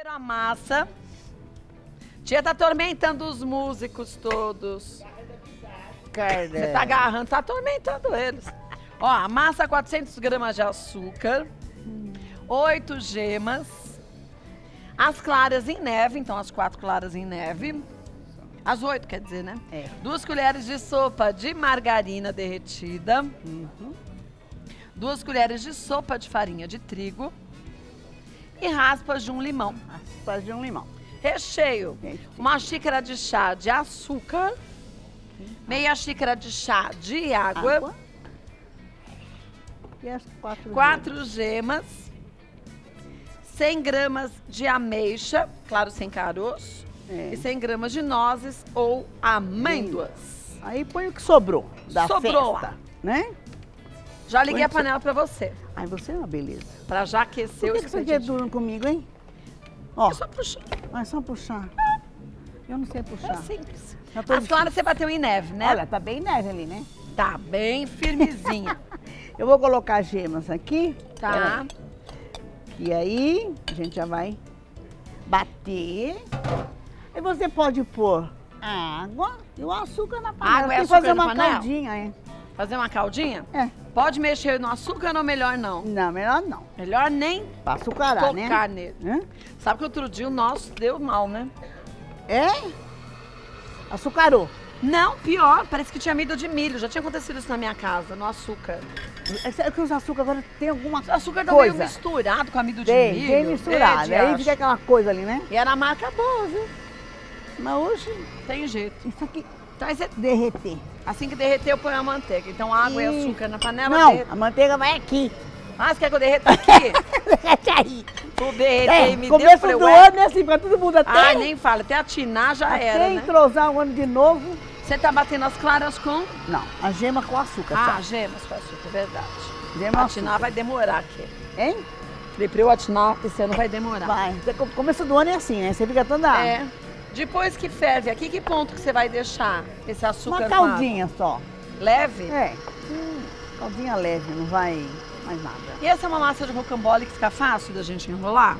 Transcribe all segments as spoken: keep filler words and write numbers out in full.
Primeiro a massa. Tia tá atormentando os músicos todos. Você tá agarrando, tá atormentando eles. Ó, a massa, quatrocentas gramas de açúcar, oito gemas, as claras em neve, então as quatro claras em neve, as oito quer dizer, né? É. Duas colheres de sopa de margarina derretida, uhum. Duas colheres de sopa de farinha de trigo e raspas de um limão. Raspas de um limão. Recheio, uma xícara de chá de açúcar, meia xícara de chá de água, água. E as quatro, quatro gemas, cem gramas de ameixa, claro, sem caroço, é. E cem gramas de nozes ou amêndoas. Sim. Aí põe o que sobrou da sobrou. festa, né? Já liguei põe a panela so... pra você. Ai, você é uma beleza. Pra já aquecer o que você quer duro comigo, hein? Ó. É só puxar. Ah, é só puxar. Ah. Eu não sei puxar. É simples. As claras você bateu em neve, né? Olha, tá bem neve ali, né? Tá bem firmezinha. Eu vou colocar as gemas aqui. Tá. E aí, a gente já vai bater. E você pode pôr a água e o açúcar na panela. Água e açúcar fazer uma caldinha, é. Fazer uma caldinha? É. Pode mexer no açúcar ou melhor não? Não, melhor não. Melhor nem pra açucarar, tocar, né? Tocar nele. Hã? Sabe que outro dia o nosso deu mal, né? É? Açucarou. Não, pior, parece que tinha amido de milho. Já tinha acontecido isso na minha casa, no açúcar. É que os açúcar agora tem alguma coisa. O açúcar tá meio misturado com amido de tem, milho. Tem misturado, é, aí fica aquela coisa ali, né? E era marca boa, viu? Mas hoje... Tem jeito. Isso aqui traz é derreter. Assim que derreter eu ponho a manteiga. Então água e, e açúcar na panela. Não, derreter. A manteiga vai aqui. Ah, você quer que eu derreta aqui? Derrete aí. Vou derreter é, e me começo deu, do falei, ano é assim, pra todo mundo até... Ah, nem fala, até atinar já até era, né? Até entrosar o ano de novo. Você tá batendo as claras com? Não, a gema com açúcar, ah, sabe? gemas com açúcar, verdade. Gema atinar açúcar. Vai demorar aqui. Hein? Falei, pra eu atinar, você não vai demorar. Vai. Começo do ano é assim, né? Você fica toda... É. Depois que ferve aqui, que ponto que você vai deixar esse açúcar? Uma caldinha só. Leve? É. Hum, caldinha leve, não vai... mais nada. E essa é uma massa de rocambole que fica fácil da gente enrolar?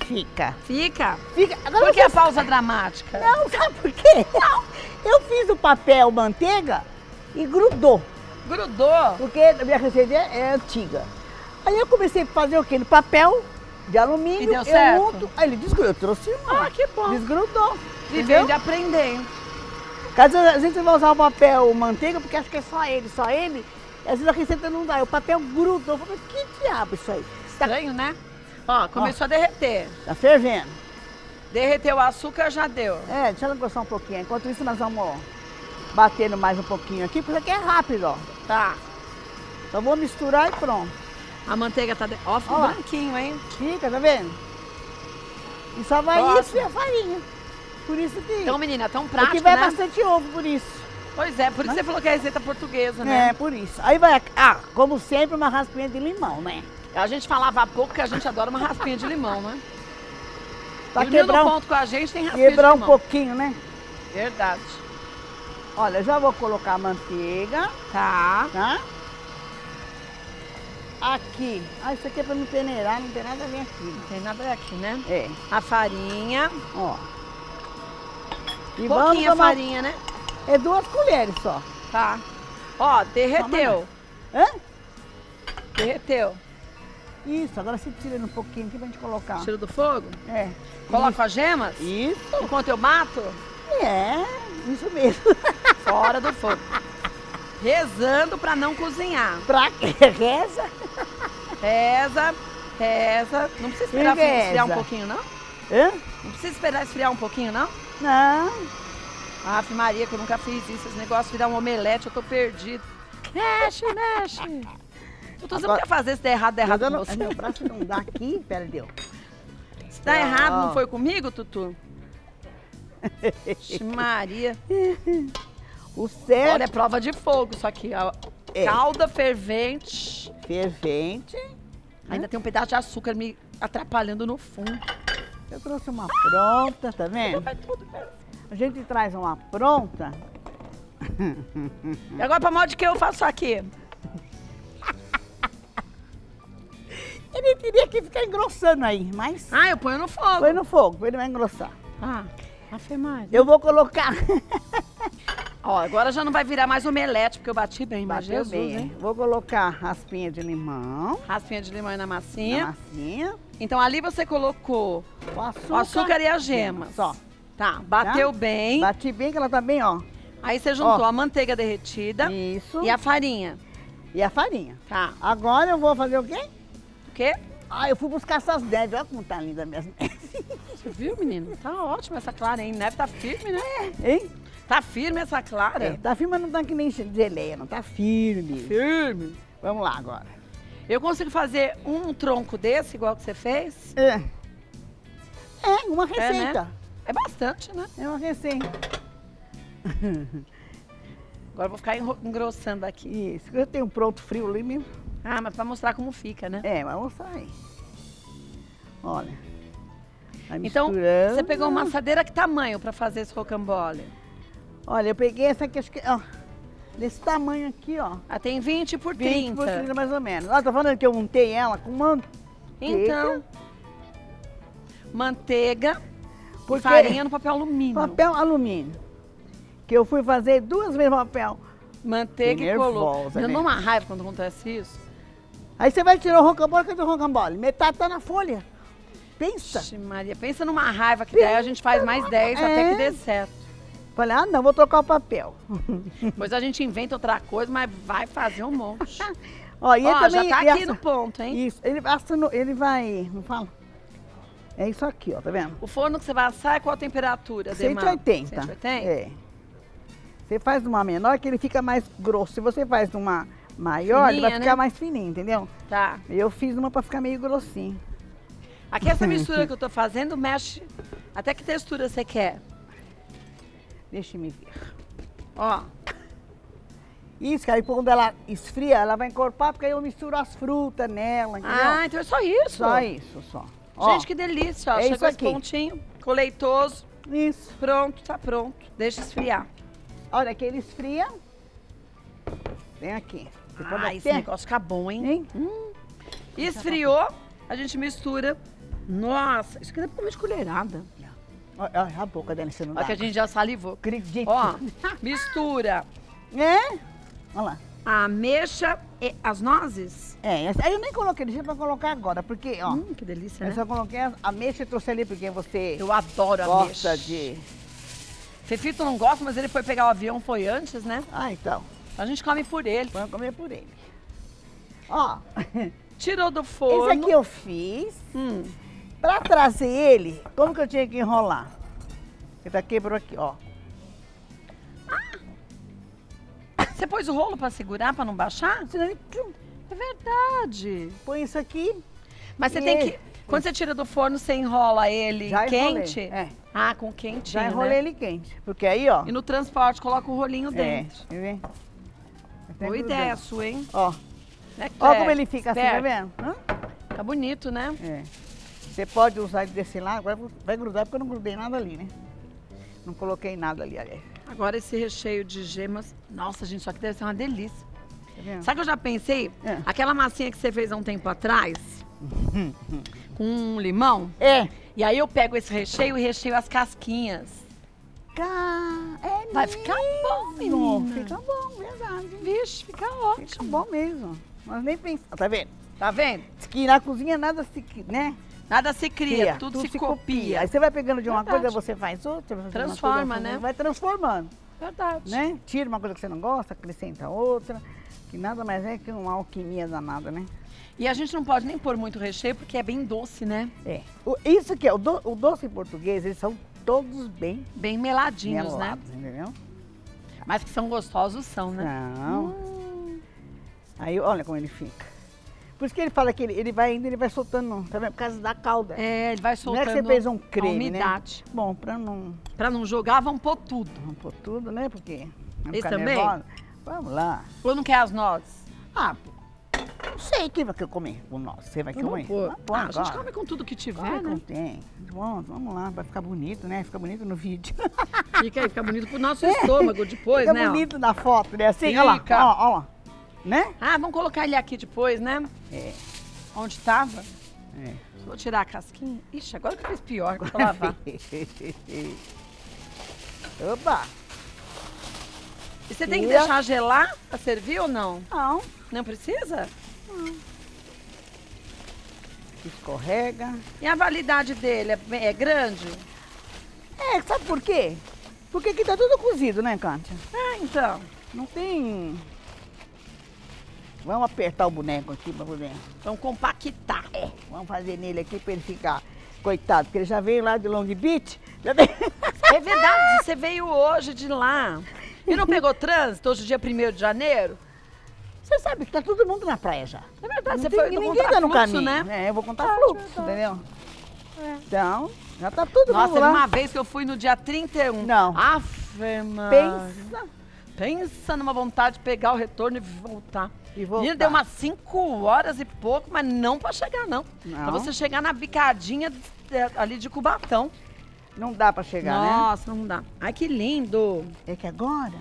Fica. Fica? Fica. Agora por que você... a pausa dramática? Não, sabe por quê? Não. Eu fiz o papel manteiga e grudou. Grudou? Porque a minha receita é antiga. Aí eu comecei a fazer o quê? No papel de alumínio. E deu certo? Eu unto, aí ele desgrudou. Eu trouxe uma. Ah, que bom. Desgrudou. Viveu de aprender. Caso a gente vai usar o papel manteiga, porque acho que é só ele, só ele. Às vezes a receita não dá, o papel grudou. Eu falei, que diabo isso aí? Estranho, né? Ó, começou Ó, a derreter. Tá fervendo. Derreteu o açúcar, já deu. É, deixa ela encostar um pouquinho. Enquanto isso, nós vamos batendo mais um pouquinho aqui, porque aqui é rápido, ó. Tá. Então vou misturar e pronto. A manteiga tá... De... Ó, ficou Ó, branquinho, hein? Fica, tá vendo? E só vai Nossa. isso e a farinha. Por isso que... Então, menina, tão prático, né? Porque vai né? bastante ovo, por isso. Pois é, por isso Mas... você falou que é receita portuguesa, né? É, por isso. Aí vai, ah, como sempre, uma raspinha de limão, né? A gente falava há pouco que a gente adora uma raspinha de limão, né? Pra quebrar um... ponto com a gente tem raspinha quebrar de limão. um pouquinho, né? Verdade. Olha, eu já vou colocar a manteiga. Tá. Tá? Aqui. Ah, isso aqui é pra não peneirar, não tem nada a ver aqui. Não tem nada a ver aqui, né? É. A farinha. Ó. E pouquinha vamos farinha, né? É duas colheres só. Tá. Ó, derreteu. Hã? Derreteu. Isso, agora se tira um pouquinho aqui pra gente colocar. Tira do fogo? É. Coloca as gemas? Isso. Enquanto eu mato? É, isso mesmo. Fora do fogo. Rezando pra não cozinhar. Pra quê? Reza? Reza, reza. Não precisa esperar esfriar um pouquinho, não? Hã? Não precisa esperar esfriar um pouquinho, não? Não. Ave Maria, que eu nunca fiz isso, esse negócio de dar um omelete, eu tô perdido. Mexe, mexe. Eu tô sempre pra fazer, se der errado, der errado com você. Meu braço não dá aqui, perdeu. Se tá errado, não foi comigo, Tutu? Ave Maria. O certo... Agora é prova de fogo, só que a é. calda fervente. Fervente. Ainda hum. tem um pedaço de açúcar me atrapalhando no fundo. Eu trouxe uma pronta, tá vendo? Vai tudo mesmo. A gente traz uma pronta. E agora, para modo de que eu faço aqui? Ele teria que ficar engrossando aí, mas... Ah, eu ponho no fogo. Põe no fogo, ele vai engrossar. Ah, afim mais. Né? Eu vou colocar... Ó, agora já não vai virar mais omelete, porque eu bati bem, mas bateu bem. Hein? Vou colocar raspinha de limão. Raspinha de limão na massinha. Na massinha. Então ali você colocou o açúcar, o açúcar e as gemas. Só. Tá, bateu tá? bem. Bati bem que ela tá bem, ó. Aí você juntou ó. a manteiga derretida. Isso. E a farinha. E a farinha. Tá. Agora eu vou fazer o quê? O quê? Ah, eu fui buscar essas neves. Olha como tá linda minhas neves. Você viu, menino? Tá ótima essa clara, hein? Neve tá firme, né? É, hein? Tá firme essa clara? É, tá firme, mas não tá que nem geleia, não. Tá firme. Firme. Vamos lá agora. Eu consigo fazer um tronco desse, igual que você fez? É. É, uma receita. É, né? É bastante, né? É uma receita. Agora eu vou ficar engrossando aqui. Isso. Eu tenho um pronto frio ali mesmo. Ah, mas pra mostrar como fica, né? É, vai mostrar aí. Olha. Tá então, você pegou uma assadeira que tamanho pra fazer esse rocambole? Olha, eu peguei essa aqui, acho que, ó, desse tamanho aqui, ó. Ah, tem vinte por trinta. vinte por trinta, mais ou menos. Ó, tá falando que eu untei ela com manteiga. Então, manteiga e farinha no papel alumínio. Papel alumínio. Que eu fui fazer duas vezes papel. Manteiga e colou. Eu dou uma raiva quando acontece isso. Aí você vai tirar o rocambole, cadê o rocambole? Metade tá na folha. Pensa. Ixi, Maria, pensa numa raiva que pensa. Daí a gente faz mais dez é. até que dê certo. Falei, ah, não, vou trocar o papel. Pois a gente inventa outra coisa, mas vai fazer um monte. Ó, e ele Ó, também, já tá e aqui assa... no ponto, hein? Isso, ele, assa no, ele vai, não fala? É isso aqui, ó, tá vendo? O forno que você vai assar é qual a temperatura, Demar? cento e oitenta. cento e oitenta? É. Você faz uma menor que ele fica mais grosso. Se você faz uma maior, fininha, ele vai ficar né? mais fininho, entendeu? Tá. Eu fiz uma pra ficar meio grossinho. Aqui essa mistura que eu tô fazendo mexe... Até que textura você quer? Deixa eu me ver. Ó. Isso, cara, e quando ela esfria, ela vai encorpar, porque aí eu misturo as frutas nela, entendeu? Ah, então é só isso? Só isso, só. Ó, gente, que delícia, ó. É chegou esse pontinho, ficou leitoso. Isso. Pronto, tá pronto. Deixa esfriar. Olha, que ele esfria. Vem aqui. Você ah, esse negócio fica bom, hein? hein? Hum. Esfriou, a gente mistura. Nossa, isso aqui dá pra comer de colherada. Olha a boca dela, você não dá. Olha que a gente já salivou. Acredito. Ó, mistura. É? Olha lá. A ameixa e as nozes. É, eu nem coloquei, deixa pra colocar agora, porque, ó. Hum, que delícia, eu né? Eu só coloquei a ameixa e trouxe ali, porque você... Eu adoro ameixa. Gosta de... Fefito não gosta, mas ele foi pegar o avião, foi antes, né? Ah, então. A gente come por ele. Vamos comer por ele. Ó. Tirou do forno. Esse aqui eu fiz. Hum. Pra trazer ele, como que eu tinha que enrolar? Ele tá quebrou aqui, ó. Ah! Você pôs o rolo pra segurar, pra não baixar? É verdade. Põe isso aqui. Mas você e tem ele. que... Quando você tira do forno, você enrola ele Já quente? É. Ah, com quentinho, Já enrolei né? ele quente, porque aí, ó... E no transporte, coloca o rolinho é. dentro. É, tá vendo? Boa ideia sua, hein? Ó. É ó como ele fica esperto. assim, tá vendo? Hã? Tá bonito, né? É. Você pode usar desse lado, agora vai grudar porque eu não grudei nada ali, né? Não coloquei nada ali, aliás. Agora esse recheio de gemas, nossa gente, isso aqui deve ser uma delícia. Tá Sabe o que eu já pensei? É. Aquela massinha que você fez há um tempo atrás, com um limão. É. E aí eu pego esse recheio e recheio as casquinhas. Cá, é vai mesmo. ficar bom, menina. Fica bom, verdade. Vixe, fica ótimo. Fica bom mesmo. Mas nem pensei. Tá vendo? Tá vendo? Que na cozinha nada se... né? Nada se cria, cria tudo, tudo se, se copia. copia. Aí você vai pegando de uma Verdade. coisa, você faz outra. Você Transforma, coisa, né? Vai transformando. Verdade. Né? Tira uma coisa que você não gosta, acrescenta outra. Que nada mais é que uma alquimia danada, né? E a gente não pode nem pôr muito recheio, porque é bem doce, né? É. O, isso que é, o, do, o doce em português, eles são todos bem... Bem meladinhos, melados, né? Entendeu? Mas que são gostosos, são, né? Não. Hum. Aí olha como ele fica. Por isso que ele fala que ele, ele vai indo, ele vai soltando, tá vendo? Por causa da calda. É, ele vai soltando. Não é que você fez um creme, umidade. Né? Bom, pra não... Pra não jogar, vamos pôr tudo. Vamos pôr tudo, né? Porque... Esse também? Nervosa. Vamos lá. Ou não quer as nozes? Ah, não sei quem vai comer com nozes. Você vai comer? Vamos pôr. Ah, a gente come com tudo que tiver, come, né? Como tem. Bom, vamos lá, vai ficar bonito, né? Fica bonito no vídeo. Fica aí, fica bonito pro nosso é. estômago depois, fica né? Fica bonito ó. na foto, né? Assim, olha lá, olha lá. Né? Ah, vamos colocar ele aqui depois, né? É. Onde estava? É. Vou tirar a casquinha. Ixi, agora que fez pior, que eu vou lavar. Oba! E você tem que deixar gelar para servir ou não? Não. Não precisa? Não. Escorrega. E a validade dele é, é grande? É, sabe por quê? Porque aqui tá tudo cozido, né, Cátia? Ah, então. Não tem... Vamos apertar o boneco aqui para poder... Vamos compactar. É, vamos fazer nele aqui para ele ficar... Coitado, porque ele já veio lá de Long Beach. É verdade, você veio hoje de lá. E não pegou trânsito hoje, dia primeiro de janeiro? Você sabe que tá todo mundo na praia já. É verdade, não você tem, foi ninguém tá no fluxo, caminho, né? É, eu vou contar ah, fluxo, é entendeu? É. Então, já tá tudo lá. Nossa, teve uma vez que eu fui no dia trinta e um. Não. Ave Maria. Pensa. Pensa numa vontade de pegar o retorno e voltar. E voltar. Deu umas cinco horas e pouco, mas não pra chegar, não. não. Pra você chegar na bicadinha ali de Cubatão. Não dá pra chegar, Nossa, né? Nossa, não dá. Ai, que lindo. É que agora,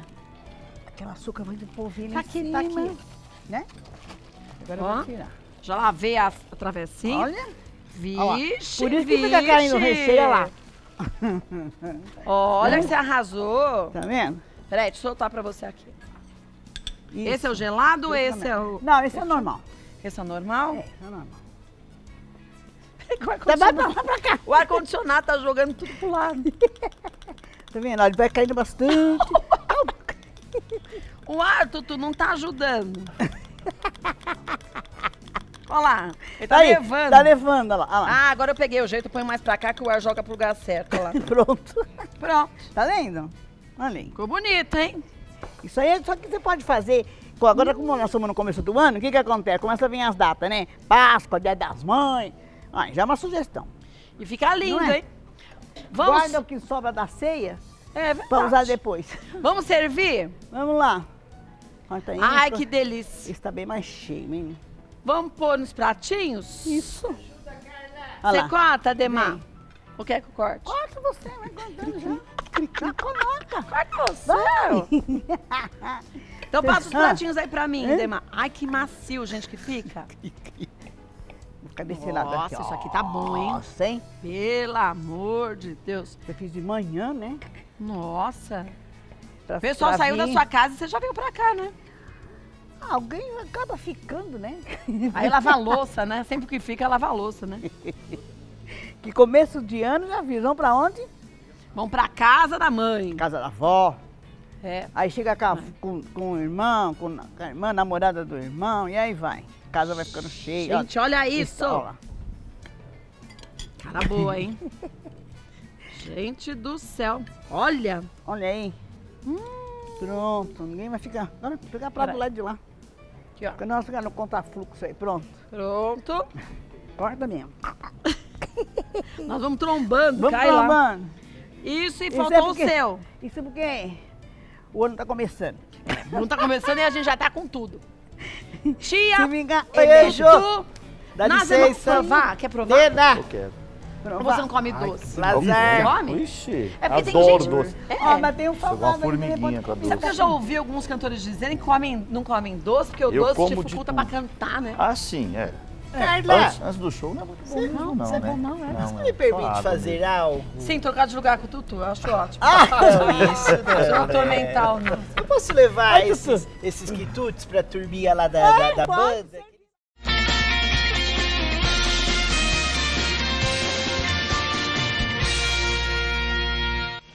aquela açúcar vai do polvilho. Tá aqui, tá aqui. Né? Agora ó, eu vou tirar. Já lavei a travessinha. Olha. Vixe, ó, por isso vixe. que fica caindo no recheio, olha lá. Olha que você arrasou. Tá vendo? Peraí, deixa eu soltar pra você aqui. Isso. Esse é o gelado ou esse é o... Não, esse é o normal. Esse é o normal? É, é o normal. Tá vai pra lá, pra cá. O ar-condicionado tá jogando tudo pro lado. Tá vendo? Ele vai caindo bastante. O ar, Tutu, não tá ajudando. Olha lá, ele tá aí, levando. Tá levando, olha lá, olha lá. Ah, agora eu peguei o jeito, eu ponho mais pra cá que o ar joga pro lugar certo. Olha lá. Pronto. Pronto. Tá vendo? Olha aí. Ficou bonito, hein? Isso aí é só que você pode fazer... Agora, como nós estamos no começo do ano, o que que acontece? Começa a vir as datas, né? Páscoa, Dia das Mães... Ah, já é uma sugestão. E fica lindo, é? hein? Vamos... Guarda o que sobra da ceia. É verdade. Pra usar depois. Vamos servir? Vamos lá. Olha, tá indo. Ai, que delícia. Esse tá bem mais cheio, hein? Vamos pôr nos pratinhos? Isso. Ajuda, Carla. Você corta, Ademar? O que é que eu corte? Corta você, vai cortando já. Já coloca. Corta você. Então passa os pratinhos aí pra mim, Ademar. Ai, que macio, gente, que fica. Desse lado aqui, ó. Nossa, isso aqui tá bom, hein? Nossa, hein? Pelo amor de Deus. Eu fiz de manhã, né? Nossa. O pessoal saiu da sua casa e você já veio pra cá, né? Ah, alguém acaba ficando, né? Aí lava a louça, né? Sempre que fica, lava a louça, né? Que começo de ano já viram. Vão pra onde? Vão pra casa da mãe. Casa da avó. É. Aí chega com, a, com, com o irmão, com a irmã, namorada do irmão, e aí vai. A casa vai ficando cheia. Gente, olha, olha isso! Olha. Cara boa, hein? Gente do céu! Olha! Olha aí! Hum. Pronto, ninguém vai ficar... Agora vai pegar pra do lado de lá. Aqui, ó. Porque nós vamos ficar no contrafluxo aí, pronto. Pronto! Corta mesmo. Nós vamos trombando, vamos cai trombando. lá. Vamos trombando. Isso, e isso faltou é porque, o seu. Isso porque o ano tá começando. O ano tá começando e a gente já tá com tudo. Tia, se vingar, beijo. Dá licença. Vá, quer provar? Eu quero. Provar. Você não come doce? Lazer. Come? Ixi, é porque adoro tem gente... doce. É, ó, mas tem um salgado ali. Sabe que eu já ouvi alguns cantores dizerem que comem, não comem doce, porque o eu doce dificulta pra cantar, né? Ah, sim, é. é. Antes, antes do show não é muito bom. Não, não, não, né? não, não, é. não, Você me permite fazer algo? Sim, trocar de lugar com o Tutu, eu acho ótimo. Ah, isso, não tô mental, não. Posso levar Ai, esses, esses quitutes pra turminha lá da, da, da banda?